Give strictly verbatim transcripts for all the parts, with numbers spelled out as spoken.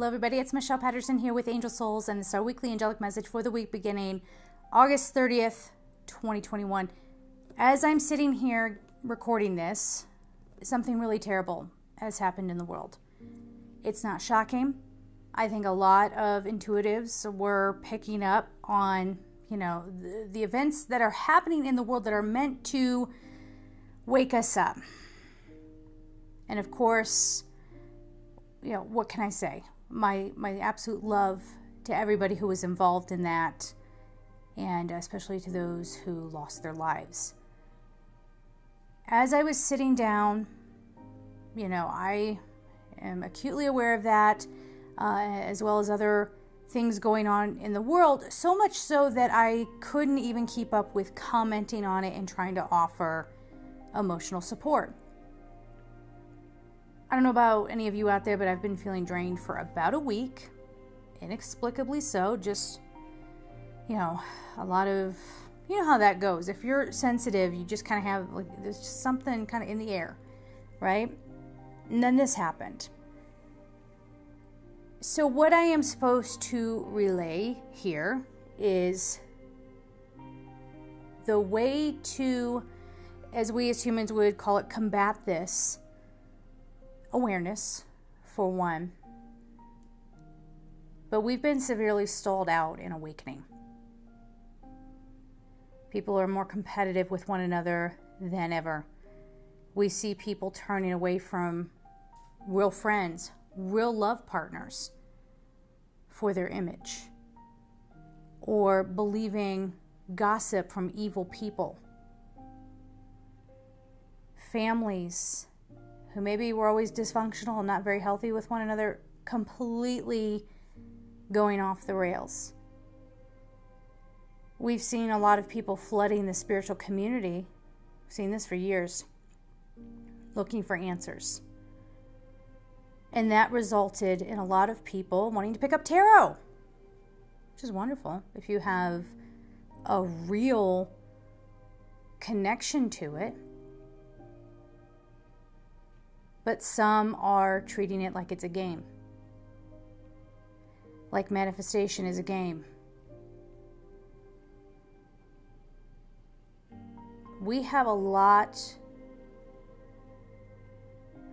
Hello everybody, it's Michelle Patterson here with Angel Souls, and this is our weekly angelic message for the week beginning August thirtieth, twenty twenty-one. As I'm sitting here recording this, something really terrible has happened in the world. It's not shocking. I think a lot of intuitives were picking up on, you know, the, the events that are happening in the world that are meant to wake us up. And of course, you know, what can I say? My my absolute love to everybody who was involved in that, and especially to those who lost their lives. As I was sitting down, you know, I am acutely aware of that, uh, as well as other things going on in the world, so much so that I couldn't even keep up with commenting on it and trying to offer emotional support. I don't know about any of you out there, but I've been feeling drained for about a week, inexplicably so. Just, you know, a lot of, you know how that goes. If you're sensitive, you just kind of have, like, there's just something kind of in the air, right? And then this happened. So what I am supposed to relay here is the way to, as we as humans would call it, combat this. Awareness, for one, but we've been severely stalled out in awakening. People are more competitive with one another than ever. We see people turning away from real friends, real love partners for their image, or believing gossip from evil people. Families who maybe were always dysfunctional and not very healthy with one another, completely going off the rails. We've seen a lot of people flooding the spiritual community. We've seen this for years, looking for answers. And that resulted in a lot of people wanting to pick up tarot, which is wonderful if you have a real connection to it. But some are treating it like it's a game. Like manifestation is a game. We have a lot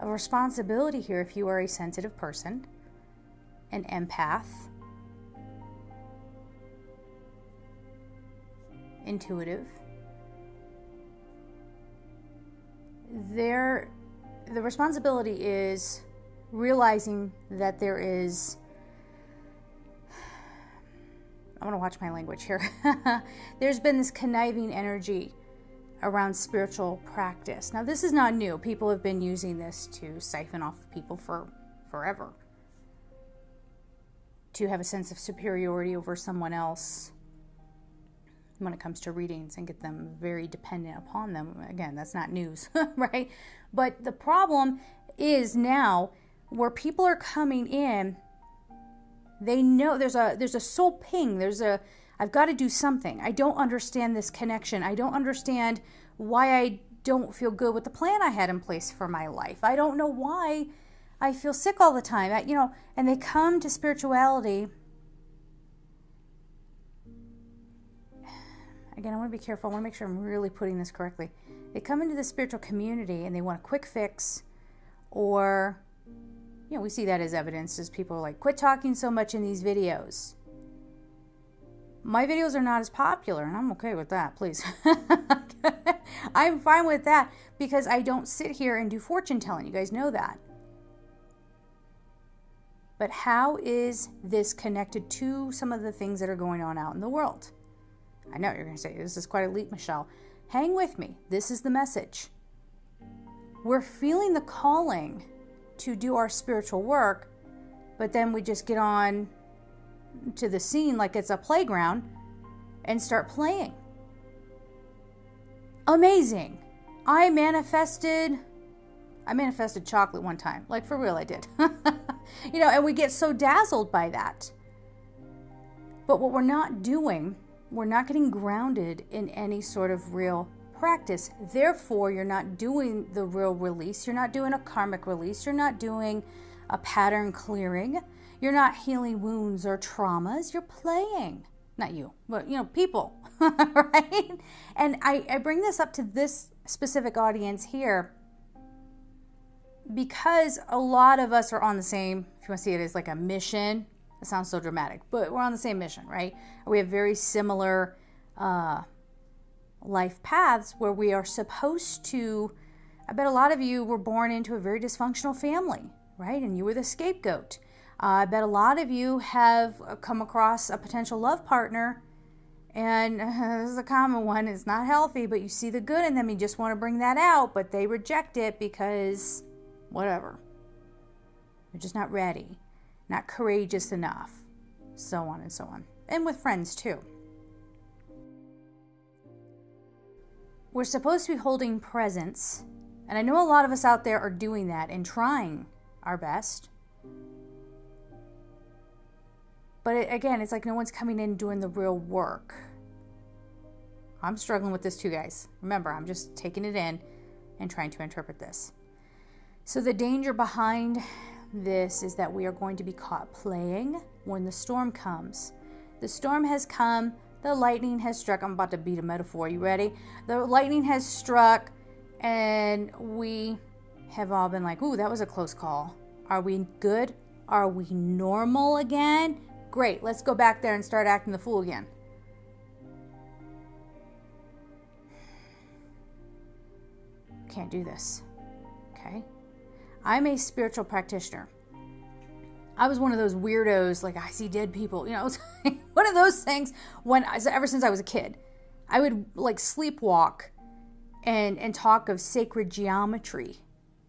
of responsibility here if you are a sensitive person, an empath, intuitive. There... The responsibility is realizing that there is, I want to watch my language here, there's been this conniving energy around spiritual practice. Now, this is not new. People have been using this to siphon off people for forever, to have a sense of superiority over someone else when it comes to readings and get them very dependent upon them. Again, that's not news, right? But the problem is now where people are coming in, they know there's a there's a soul ping. There's a, I've got to do something. I don't understand this connection. I don't understand why I don't feel good with the plan I had in place for my life. I don't know why I feel sick all the time. I, you know, and they come to spirituality. Again, I want to be careful. I want to make sure I'm really putting this correctly. They come into the spiritual community and they want a quick fix, or, you know, we see that as evidence as people are like, quit talking so much in these videos. My videos are not as popular, and I'm okay with that, please. I'm fine with that because I don't sit here and do fortune telling. You guys know that. But how is this connected to some of the things that are going on out in the world? I know what you're going to say. This is quite a leap, Michelle. Hang with me. This is the message. We're feeling the calling to do our spiritual work, but then we just get on to the scene like it's a playground and start playing. Amazing. I manifested, I manifested chocolate one time. Like, for real, I did. You know, and we get so dazzled by that. But what we're not doing, we're not getting grounded in any sort of real practice. Therefore, you're not doing the real release. You're not doing a karmic release. You're not doing a pattern clearing. You're not healing wounds or traumas. You're playing. Not you, but, you know, people, right? And I, I bring this up to this specific audience here because a lot of us are on the same, if you want to see it as like a mission, it sounds so dramatic, but we're on the same mission, right? We have very similar uh, life paths where we are supposed to, I bet a lot of you were born into a very dysfunctional family, right? And you were the scapegoat. Uh, I bet a lot of you have come across a potential love partner, and uh, this is a common one, it's not healthy, but you see the good in them, you just want to bring that out, but they reject it because whatever. They're just not ready, not courageous enough, so on and so on. And with friends too. We're supposed to be holding presence, and I know a lot of us out there are doing that and trying our best. But again, it's like no one's coming in doing the real work. I'm struggling with this too, guys. Remember, I'm just taking it in and trying to interpret this. So the danger behind this is that we are going to be caught playing when the storm comes. The storm has come. The lightning has struck. I'm about to beat a metaphor. You ready? The lightning has struck, and we have all been like, ooh, that was a close call. Are we good? Are we normal again? Great, let's go back there and start acting the fool again. Can't do this, okay? I'm a spiritual practitioner. I was one of those weirdos, like I see dead people, you know, one of those things when, I, ever since I was a kid, I would like sleepwalk and, and talk of sacred geometry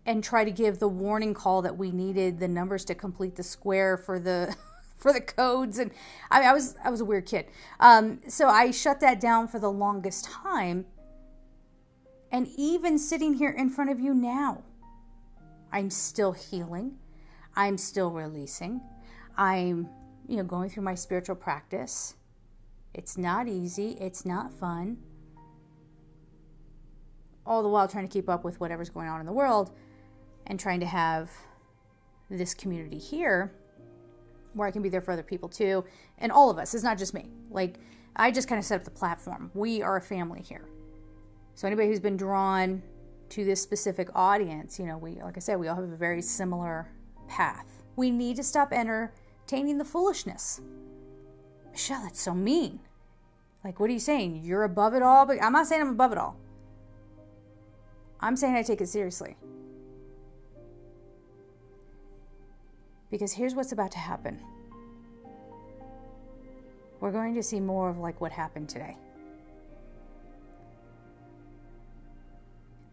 and try to give the warning call that we needed the numbers to complete the square for the... for the codes, and I mean, I was I was a weird kid. Um, so I shut that down for the longest time. And even sitting here in front of you now, I'm still healing. I'm still releasing. I'm, you know, going through my spiritual practice. It's not easy. It's not fun. All the while trying to keep up with whatever's going on in the world and trying to have this community here where I can be there for other people too, and all of us. It's not just me. Like, I just kind of set up the platform. We are a family here. So anybody who's been drawn to this specific audience, you know, we, like I said, we all have a very similar path. We need to stop entertaining the foolishness. Michelle, that's so mean. Like, what are you saying? You're above it all? But I'm not saying I'm above it all. I'm saying I take it seriously. Because here's what's about to happen. We're going to see more of like what happened today.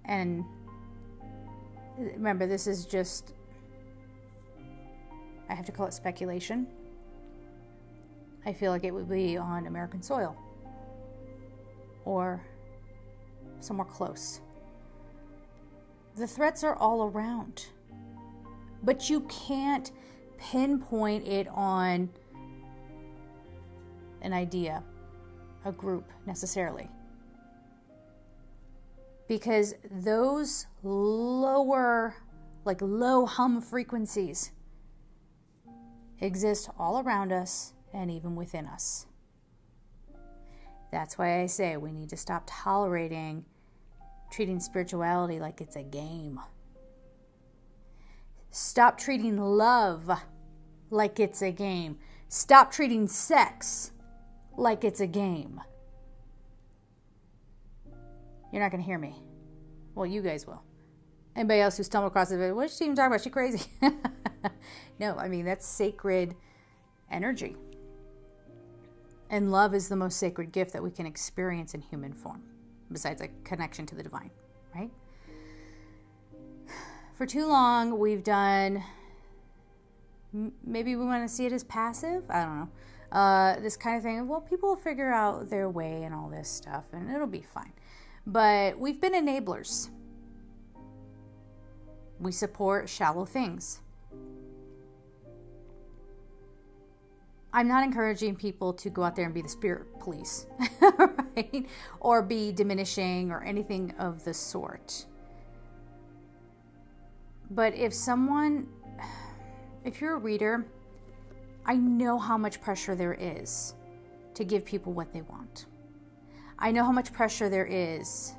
And remember, this is just, I have to call it speculation. I feel like it would be on American soil or somewhere close. The threats are all around. But you can't pinpoint it on an idea, a group necessarily. Because those lower, like low hum frequencies exist all around us and even within us. That's why I say we need to stop tolerating, treating spirituality like it's a game. Stop treating love like it's a game. Stop treating sex like it's a game. You're not going to hear me. Well, you guys will. Anybody else who stumbled across it, what is she even talking about? She crazy. No, I mean, that's sacred energy. And love is the most sacred gift that we can experience in human form, besides a connection to the divine, right? For too long, we've done, maybe we want to see it as passive, I don't know, uh, this kind of thing. Well, people will figure out their way and all this stuff, and it'll be fine. But we've been enablers. We support shallow things. I'm not encouraging people to go out there and be the spirit police, right? Or be diminishing or anything of the sort. But if someone, if you're a reader I know how much pressure there is to give people what they want. I know how much pressure there is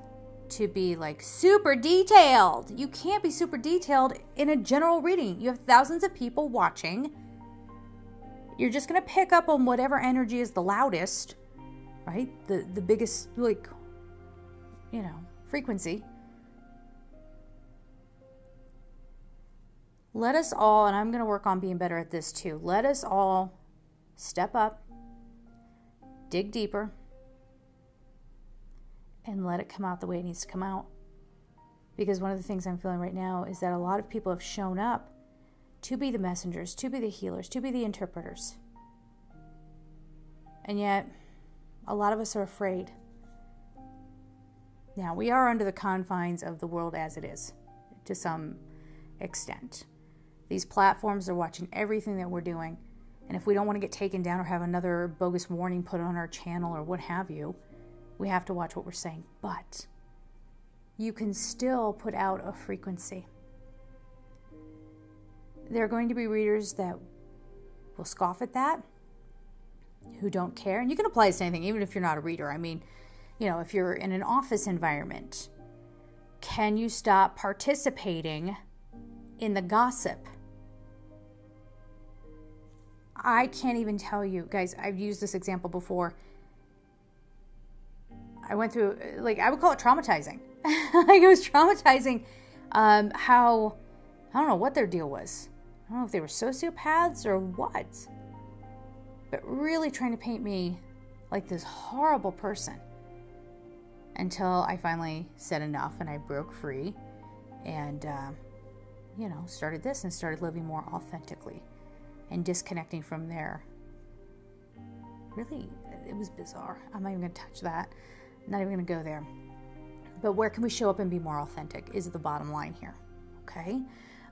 to be like super detailed. You can't be super detailed in a general reading. You have thousands of people watching. You're just going to pick up on whatever energy is the loudest, right? The, the biggest, like, you know, frequency. Let us all, and I'm going to work on being better at this too, let us all step up, dig deeper, and let it come out the way it needs to come out. Because one of the things I'm feeling right now is that a lot of people have shown up to be the messengers, to be the healers, to be the interpreters. And yet, a lot of us are afraid. Now, we are under the confines of the world as it is, to some extent. These platforms are watching everything that we're doing, and if we don't want to get taken down or have another bogus warning put on our channel or what have you, we have to watch what we're saying. But you can still put out a frequency. There are going to be readers that will scoff at that, who don't care, and you can apply this to anything, even if you're not a reader. I mean, you know, if you're in an office environment, can you stop participating in the gossip? I can't even tell you guys, I've used this example before. I went through, like, I would call it traumatizing. Like, it was traumatizing um, how, I don't know what their deal was. I don't know if they were sociopaths or what, but really trying to paint me like this horrible person until I finally said enough and I broke free and, um, you know, started this and started living more authentically and disconnecting from there. Really, it was bizarre. I'm not even going to touch that. I'm not even going to go there. But where can we show up and be more authentic is the bottom line here, okay?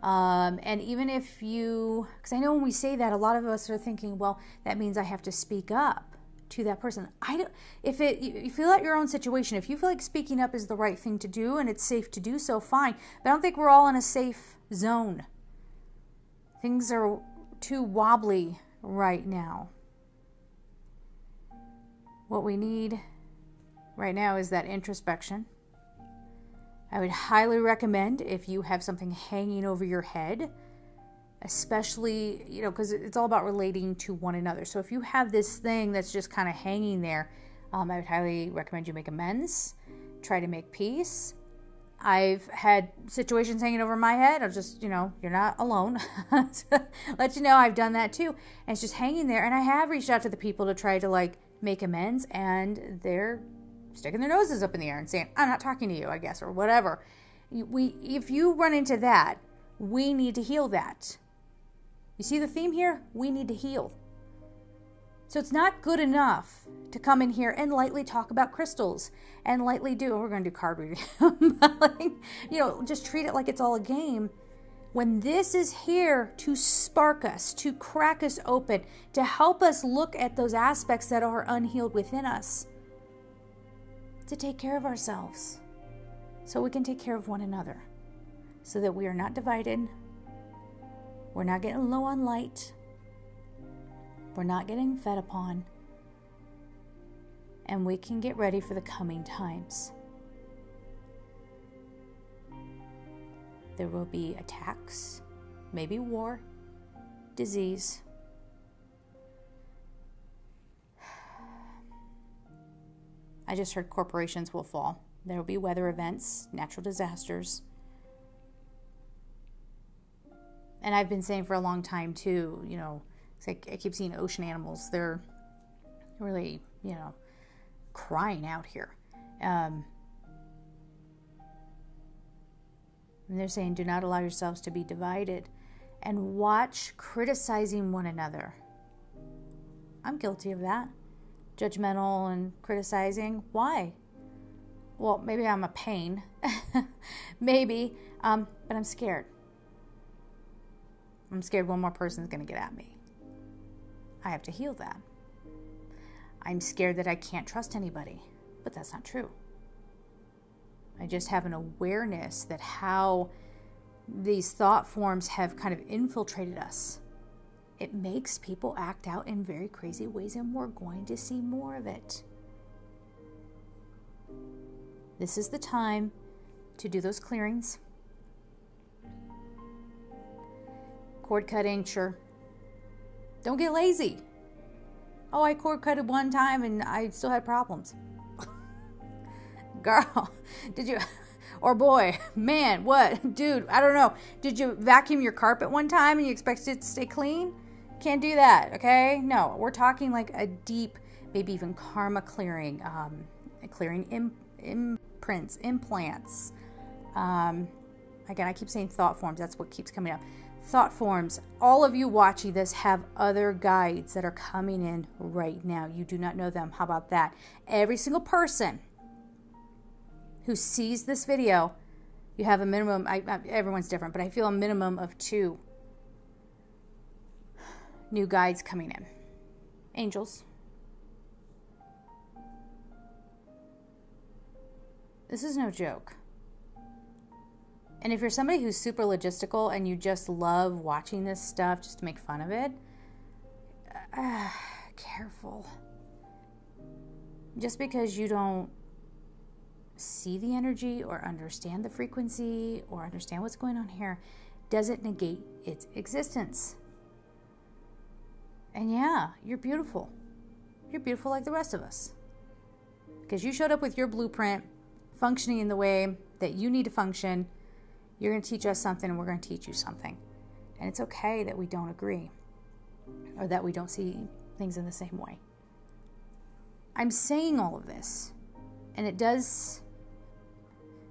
Um, and even if you, because I know when we say that, a lot of us are thinking, well, that means I have to speak up to that person. I don't, if it, you feel at your own situation, if you feel like speaking up is the right thing to do and it's safe to do so, fine. But I don't think we're all in a safe zone. Things are too wobbly right now. What we need right now is that introspection. I would highly recommend, if you have something hanging over your head, especially, you know, because it's all about relating to one another. So if you have this thing that's just kind of hanging there, um, I would highly recommend you make amends, try to make peace. I've had situations hanging over my head. I'll just, you know, you're not alone. Let you know I've done that too. And it's just hanging there. And I have reached out to the people to try to, like, make amends, and they're sticking their noses up in the air and saying, I'm not talking to you, I guess, or whatever. We, if you run into that, we need to heal that. You see the theme here? We need to heal. So it's not good enough to come in here and lightly talk about crystals and lightly do, oh, we're going to do card reading. Like, you know, just treat it like it's all a game. When this is here to spark us, to crack us open, to help us look at those aspects that are unhealed within us, to take care of ourselves so we can take care of one another, so that we are not divided, we're not getting low on light, we're not getting fed upon, and we can get ready for the coming times. There will be attacks, maybe war, disease. I just heard corporations will fall. There will be weather events, natural disasters. And I've been saying for a long time too, you know, it's like I keep seeing ocean animals. They're really, you know, crying out here. Um, And they're saying, do not allow yourselves to be divided and watch criticizing one another. I'm guilty of that. Judgmental and criticizing. Why? Well, maybe I'm a pain. Maybe. Um, but I'm scared. I'm scared one more person's going to get at me. I have to heal that. I'm scared that I can't trust anybody. But that's not true. I just have an awareness that how these thought forms have kind of infiltrated us. It makes people act out in very crazy ways, and we're going to see more of it. This is the time to do those clearings. Cord cutting, sure. Don't get lazy. Oh, I cord cutted one time and I still had problems. Girl, did you, or boy, man, what? Dude, I don't know. Did you vacuum your carpet one time and you expected it to stay clean? Can't do that, okay? No, we're talking like a deep, maybe even karma clearing, um, clearing imp imprints, implants. Um, again, I keep saying thought forms. That's what keeps coming up. Thought forms. All of you watching this have other guides that are coming in right now. You do not know them. How about that? Every single person who sees this video, you have a minimum. I, I, everyone's different, but I feel a minimum of two new guides coming in. Angels. This is no joke. And if you're somebody who's super logistical and you just love watching this stuff just to make fun of it, uh, careful. Just because you don't see the energy or understand the frequency or understand what's going on here doesn't negate its existence. And yeah, you're beautiful. You're beautiful like the rest of us. Because you showed up with your blueprint, functioning in the way that you need to function. You're going to teach us something, and we're going to teach you something. And it's okay that we don't agree or that we don't see things in the same way. I'm saying all of this, and it does,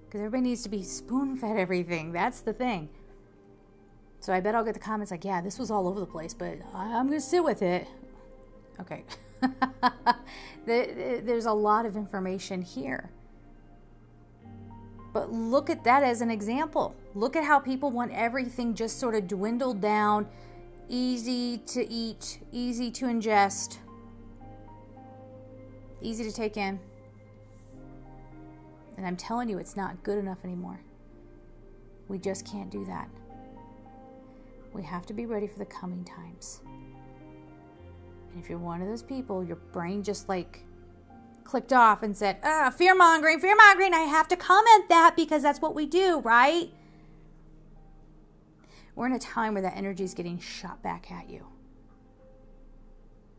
because everybody needs to be spoon-fed everything. That's the thing. So I bet I'll get the comments like, yeah, this was all over the place, but I'm going to sit with it. Okay. There's a lot of information here. But look at that as an example. Look at how people want everything just sort of dwindled down, easy to eat, easy to ingest, easy to take in. And I'm telling you, it's not good enough anymore. We just can't do that. We have to be ready for the coming times. And if you're one of those people, your brain just like clicked off and said, ah, fear mongering, fear mongering. I have to comment that because that's what we do, right? We're in a time where that energy is getting shot back at you.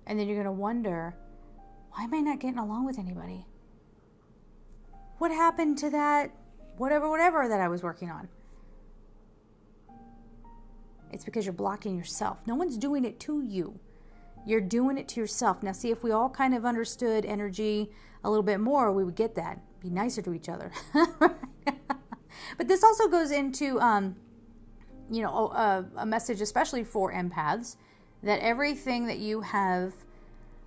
And then you're going to wonder, why am I not getting along with anybody? What happened to that whatever, whatever that I was working on? It's because you're blocking yourself. No one's doing it to you. You're doing it to yourself. Now, see, if we all kind of understood energy a little bit more, we would get that. Be nicer to each other. But this also goes into, um, you know, a, a message, especially for empaths, that everything that you have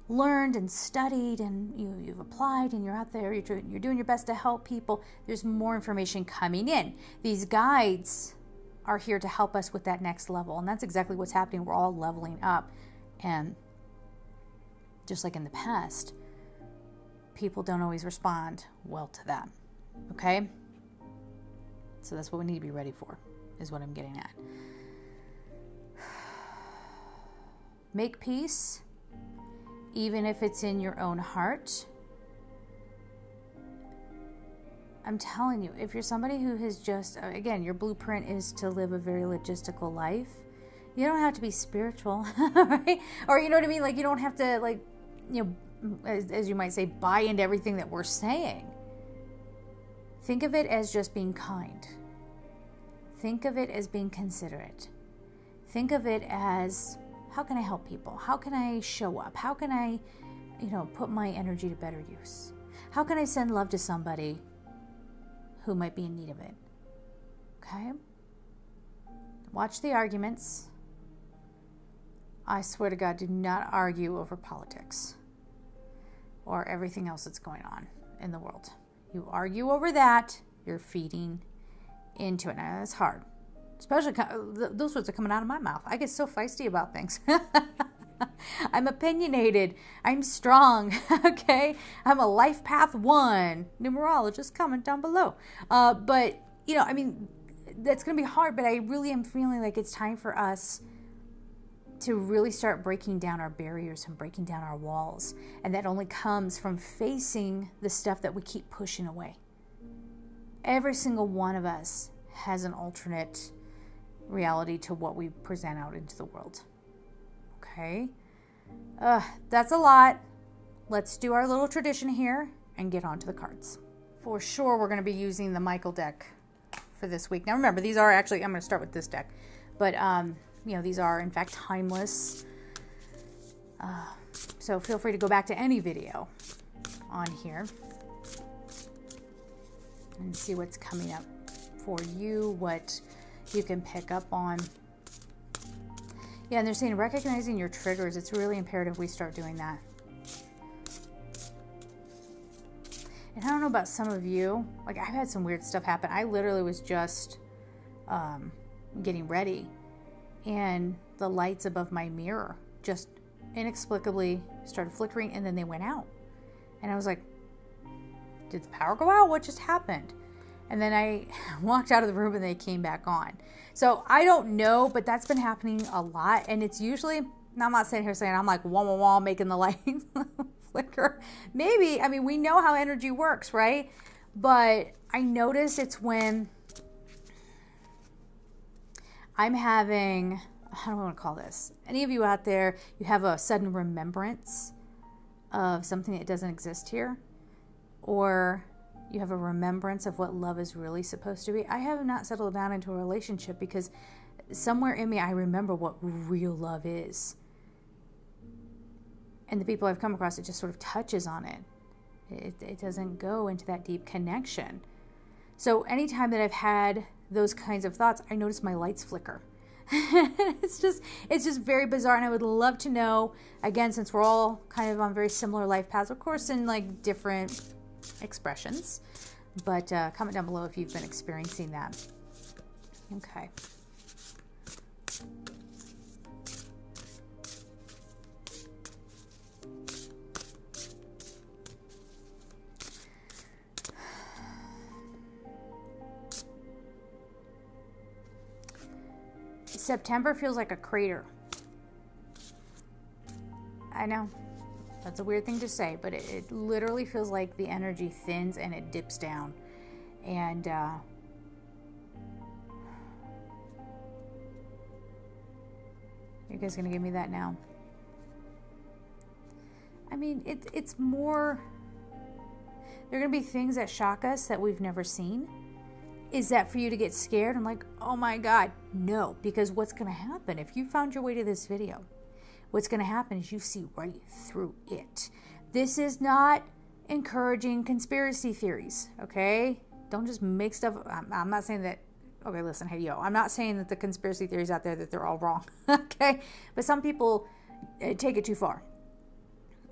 learned and studied and you, you've applied and you're out there, you're, you're doing your best to help people, there's more information coming in. These guides are here to help us with that next level. And that's exactly what's happening. We're all leveling up. And just like in the past, people don't always respond well to that, okay? So that's what we need to be ready for, is what I'm getting at. Make peace, even if it's in your own heart. I'm telling you, if you're somebody who has just, again, your blueprint is to live a very logistical life, you don't have to be spiritual, right? Or you know what I mean? Like, you don't have to, like, you know, as, as you might say, buy into everything that we're saying. Think of it as just being kind. Think of it as being considerate. Think of it as, how can I help people? How can I show up? How can I, you know, put my energy to better use? How can I send love to somebody who might be in need of it? Okay? Watch the arguments. I swear to God, do not argue over politics or everything else that's going on in the world. You argue over that, you're feeding into it. Now, that's hard. Especially, those words are coming out of my mouth. I get so feisty about things. I'm opinionated. I'm strong, okay? I'm a life path one. Numerologist, comment down below. Uh, but, you know, I mean, that's going to be hard, but I really am feeling like it's time for us to really start breaking down our barriers and breaking down our walls. And that only comes from facing the stuff that we keep pushing away. Every single one of us has an alternate reality to what we present out into the world. Okay? Uh, that's a lot. Let's do our little tradition here and get on to the cards. For sure, we're going to be using the Michael deck for this week. Now, remember, these are actually, I'm going to start with this deck. But, um, you know, these are, in fact, timeless. Uh, so feel free to go back to any video on here and see what's coming up for you, what you can pick up on. Yeah, and they're saying recognizing your triggers. It's really imperative we start doing that. And I don't know about some of you. Like, I've had some weird stuff happen. I literally was just um, getting ready, and the lights above my mirror just inexplicably started flickering, and then they went out. And I was like, did the power go out? What just happened? And then I walked out of the room and they came back on. So I don't know, but that's been happening a lot. And it's usually, now I'm not sitting here saying I'm like wah, wah, wah, making the lights flicker. Maybe, I mean, we know how energy works, right? But I notice it's when I'm having, how do I want to call this? Any of you out there, you have a sudden remembrance of something that doesn't exist here, or you have a remembrance of what love is really supposed to be. I have not settled down into a relationship because somewhere in me, I remember what real love is. And the people I've come across, it just sort of touches on it. It, it doesn't go into that deep connection. So anytime that I've had those kinds of thoughts, I notice my lights flicker. It's just, it's just very bizarre. And I would love to know, again, since we're all kind of on very similar life paths, of course, in like different expressions, but uh, comment down below if you've been experiencing that. Okay. September feels like a crater. I know. That's a weird thing to say, but it, it literally feels like the energy thins and it dips down. And uh, you guys gonna give me that now? I mean, it, it's more, there are gonna be things that shock us that we've never seen. Is that for you to get scared? I'm like, oh my God, no. Because what's gonna happen if you found your way to this video? What's going to happen is you see right through it. This is not encouraging conspiracy theories, okay? Don't just make stuff. I'm, I'm not saying that, okay, listen, hey, yo, I'm not saying that the conspiracy theories out there, that they're all wrong, okay? But some people uh, take it too far.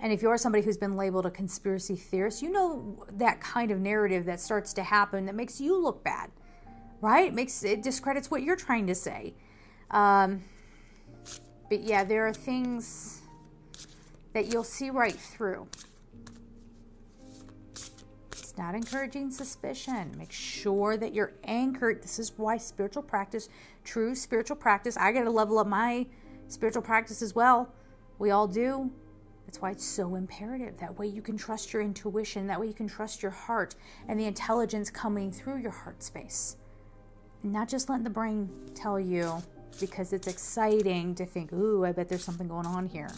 And if you're somebody who's been labeled a conspiracy theorist, you know that kind of narrative that starts to happen that makes you look bad, right? It, makes, it discredits what you're trying to say. Um... But yeah, there are things that you'll see right through. It's not encouraging suspicion. Make sure that you're anchored. This is why spiritual practice, true spiritual practice, I got to level up my spiritual practice as well. We all do. That's why it's so imperative. That way you can trust your intuition. That way you can trust your heart and the intelligence coming through your heart space. Not just letting the brain tell you, because it's exciting to think, ooh, I bet there's something going on here.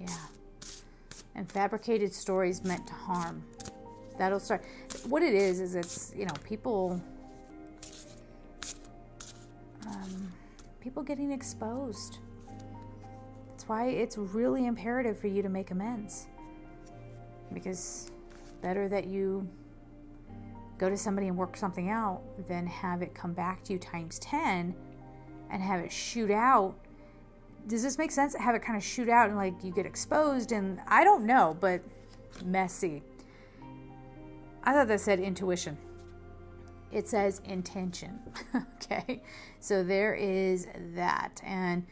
Yeah. And fabricated stories meant to harm. That'll start. What it is, is it's, you know, people, um, people getting exposed. That's why it's really imperative for you to make amends. Because better that you go to somebody and work something out, then have it come back to you times ten and have it shoot out. Does this make sense? Have it kind of shoot out and like you get exposed, and I don't know, but messy. I thought that said intuition. It says intention. Okay. So there is that. And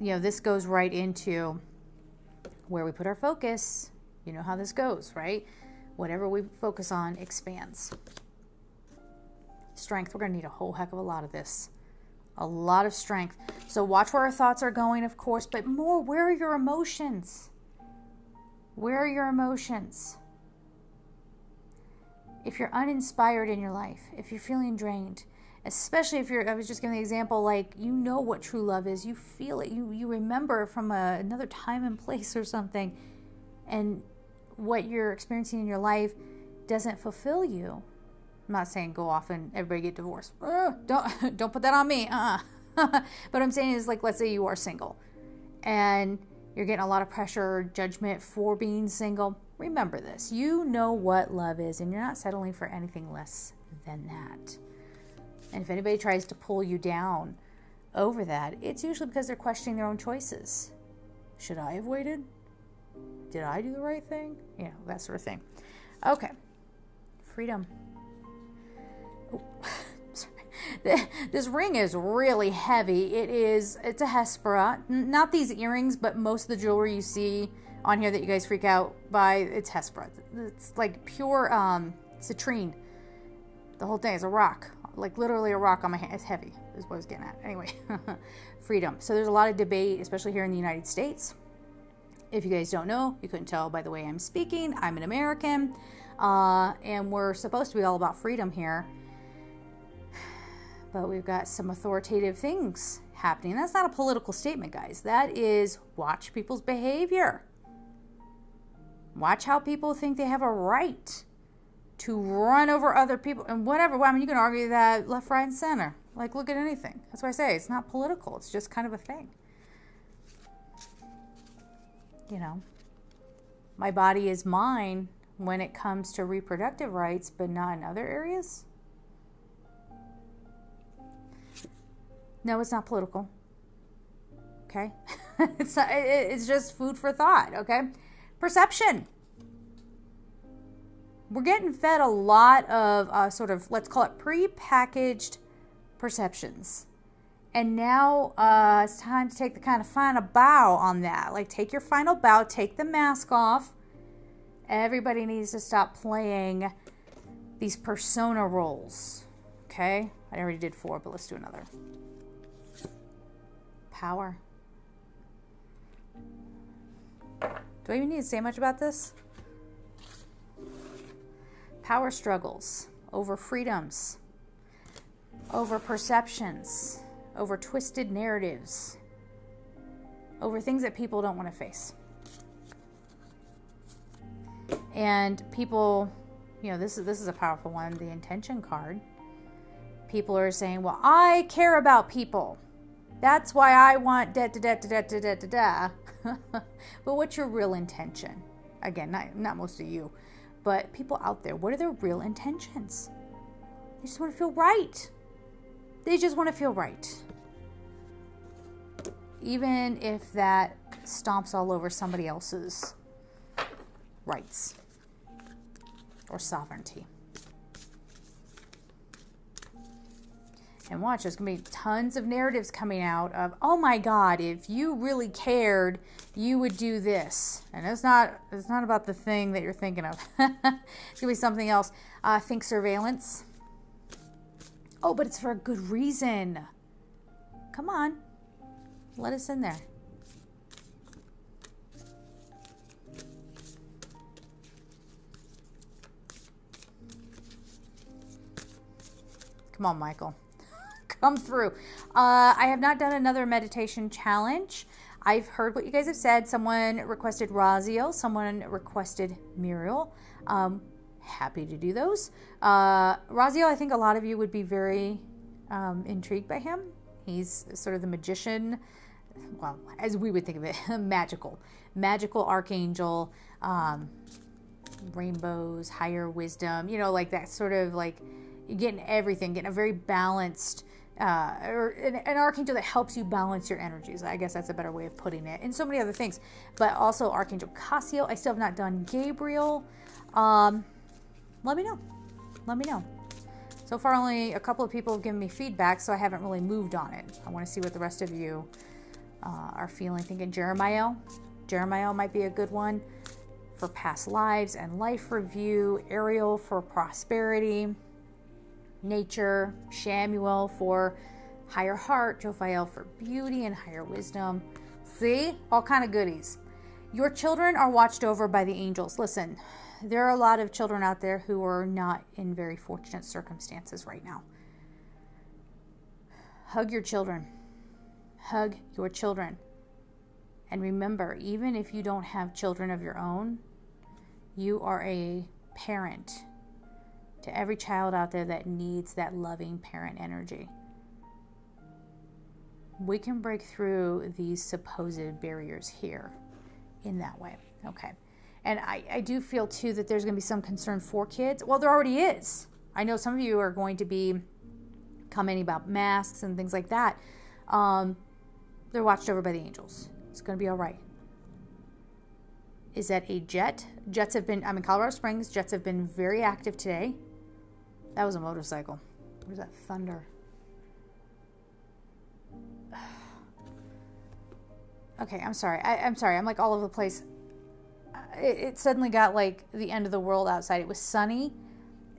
you know, this goes right into where we put our focus. You know how this goes, right? Whatever we focus on expands. Strength. We're going to need a whole heck of a lot of this. A lot of strength. So watch where our thoughts are going, of course, but more, where are your emotions? Where are your emotions? If you're uninspired in your life, if you're feeling drained, especially if you're, I was just giving the example, like, you know what true love is. You feel it. You, you remember from a, another time and place or something, and what you're experiencing in your life doesn't fulfill you. I'm not saying go off and everybody get divorced. Uh, don't, don't put that on me. Uh-uh. But what I'm saying is, like, let's say you are single and you're getting a lot of pressure or judgment for being single. Remember this. You know what love is, and you're not settling for anything less than that. And if anybody tries to pull you down over that, it's usually because they're questioning their own choices. Should I have waited? Did I do the right thing? You know, that sort of thing. Okay. Freedom. Oh, sorry. This ring is really heavy. It is, it's a Hespera. Not these earrings, but most of the jewelry you see on here that you guys freak out by, it's Hespera. It's like pure um, citrine. The whole thing is a rock. Like literally a rock on my hand. It's heavy is what I was getting at. Anyway, freedom. So there's a lot of debate, especially here in the United States. If you guys don't know, you couldn't tell by the way I'm speaking, I'm an American, uh, and we're supposed to be all about freedom here. But we've got some authoritative things happening. That's not a political statement, guys. That is, watch people's behavior. Watch how people think they have a right to run over other people and whatever. Well, I mean, you can argue that left, right, and center. Like, look at anything. That's why I say it's not political. It's just kind of a thing. You know, my body is mine when it comes to reproductive rights, but not in other areas. No, it's not political. Okay. it's, not, it, it's just food for thought. Okay. Perception. We're getting fed a lot of uh, sort of, let's call it pre-packaged perceptions. And now uh, it's time to take the kind of final bow on that. Like, take your final bow, take the mask off. Everybody needs to stop playing these persona roles. Okay? I already did four, but let's do another. Power. Do I even need to say much about this? Power struggles over freedoms, over perceptions, over twisted narratives, over things that people don't want to face. And people, you know, this is, this is a powerful one, the intention card. People are saying, well, I care about people. That's why I want da da da da da da da da. But what's your real intention? Again, not, not most of you. But people out there, what are their real intentions? They just want to feel right. They just want to feel right. Even if that stomps all over somebody else's rights or sovereignty. And watch, there's going to be tons of narratives coming out of, oh my God, if you really cared, you would do this. And it's not, it's not about the thing that you're thinking of. It's going to be something else. Uh, think surveillance. Oh, but it's for a good reason. Come on. Let us in there. Come on, Michael. Come through. Uh, I have not done another meditation challenge. I've heard what you guys have said. Someone requested Raziel. Someone requested Muriel. Um, happy to do those. Uh, Raziel, I think a lot of you would be very um, intrigued by him. He's sort of the magician, well, as we would think of it, magical. Magical archangel, um, rainbows, higher wisdom, you know, like that sort of like, you're getting everything, getting a very balanced, Uh, or an, an archangel that helps you balance your energies. I guess that's a better way of putting it. And so many other things. But also Archangel Cassio. I still have not done Gabriel. Um, let me know. Let me know. So far only a couple of people have given me feedback, so I haven't really moved on it. I want to see what the rest of you uh, are feeling. Thinking Jeremiah. Jeremiah might be a good one for past lives and life review. Ariel for prosperity. nature, Shamuel for higher heart, Jophiel for beauty and higher wisdom. See, all kind of goodies. Your children are watched over by the angels. Listen, there are a lot of children out there who are not in very fortunate circumstances right now. Hug your children. Hug your children. And remember, even if you don't have children of your own, you are a parent to every child out there that needs that loving parent energy. We can break through these supposed barriers here in that way. Okay. And I, I do feel too that there's going to be some concern for kids. Well, there already is. I know some of you are going to be commenting about masks and things like that. Um, they're watched over by the angels. It's going to be all right. Is that a jet? Jets have been, I'm in Colorado Springs. Jets have been very active today. That was a motorcycle. Where's that thunder? Okay, I'm sorry. I, I'm sorry. I'm like all over the place. It, it suddenly got like the end of the world outside. It was sunny,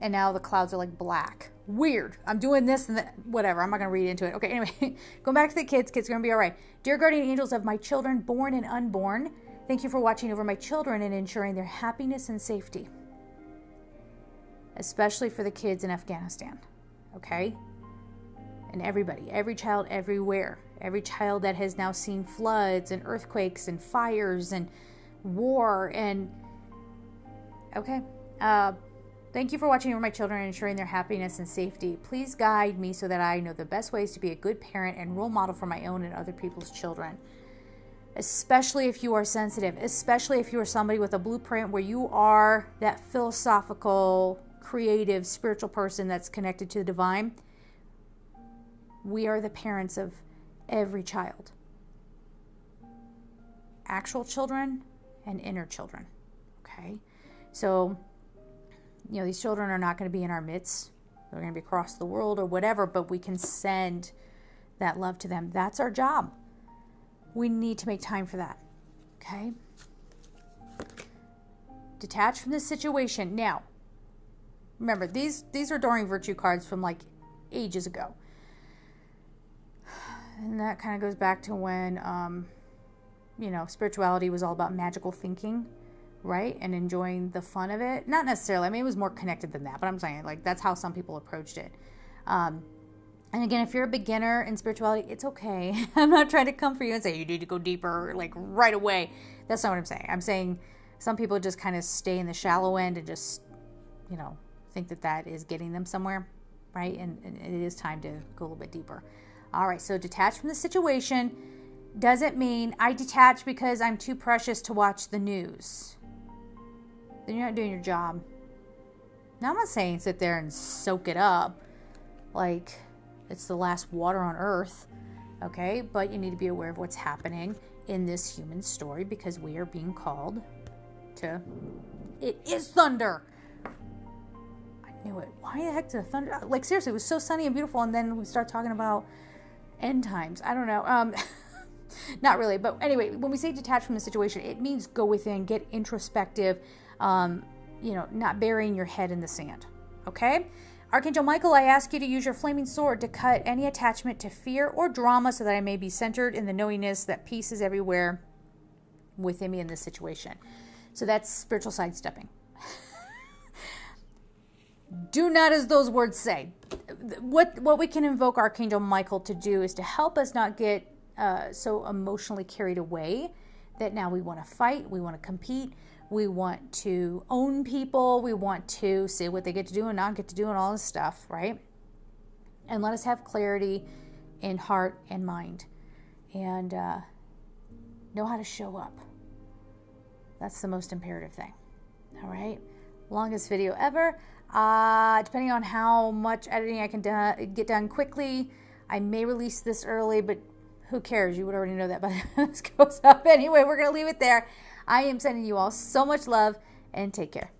and now the clouds are like black. Weird. I'm doing this and that. Whatever. I'm not going to read into it. Okay, anyway. Going back to the kids. Kids are going to be all right. Dear guardian angels of my children, born and unborn, thank you for watching over my children and ensuring their happiness and safety. Especially for the kids in Afghanistan. Okay? And everybody. Every child everywhere. Every child that has now seen floods and earthquakes and fires and war and... Okay. Uh, thank you for watching over my children and ensuring their happiness and safety. Please guide me so that I know the best ways to be a good parent and role model for my own and other people's children. Especially if you are sensitive, especially if you are somebody with a blueprint where you are that philosophical, creative, spiritual person that's connected to the divine. We are the parents of every child. Actual children and inner children, okay? So, you know, these children are not going to be in our midst. They're going to be across the world or whatever, but we can send that love to them. That's our job. We need to make time for that, okay? Detach from this situation. Now, remember, these, these are Doreen Virtue cards from like ages ago. And that kind of goes back to when, um, you know, spirituality was all about magical thinking, right? And enjoying the fun of it. Not necessarily. I mean, it was more connected than that, but I'm saying, like, that's how some people approached it. Um, And again, if you're a beginner in spirituality, it's okay. I'm not trying to come for you and say you need to go deeper, like right away. That's not what I'm saying. I'm saying some people just kind of stay in the shallow end and just, you know, think that that is getting them somewhere, right? And, and it is time to go a little bit deeper. All right, so detach from the situation doesn't mean I detach because I'm too precious to watch the news. Then you're not doing your job. Now, I'm not saying sit there and soak it up, like... It's the last water on earth, okay? But you need to be aware of what's happening in this human story because we are being called to... It is thunder! I knew it. Why the heck did the thunder... Like, seriously, it was so sunny and beautiful, and then we start talking about end times. I don't know. Um, not really. But anyway, when we say detach from the situation, it means go within, get introspective, um, you know, not burying your head in the sand, okay? Archangel Michael, I ask you to use your flaming sword to cut any attachment to fear or drama so that I may be centered in the knowingness that peace is everywhere within me in this situation. So that's spiritual sidestepping. Do not as those words say. What, what we can invoke Archangel Michael to do is to help us not get uh, so emotionally carried away that now we want to fight, we want to compete. We want to own people. We want to see what they get to do and not get to do and all this stuff, right? And let us have clarity in heart and mind and uh, know how to show up. That's the most imperative thing, all right? Longest video ever. Uh, depending on how much editing I can do get done quickly, I may release this early, but who cares? You would already know that by the time this goes up. Anyway, we're going to leave it there. I am sending you all so much love and take care.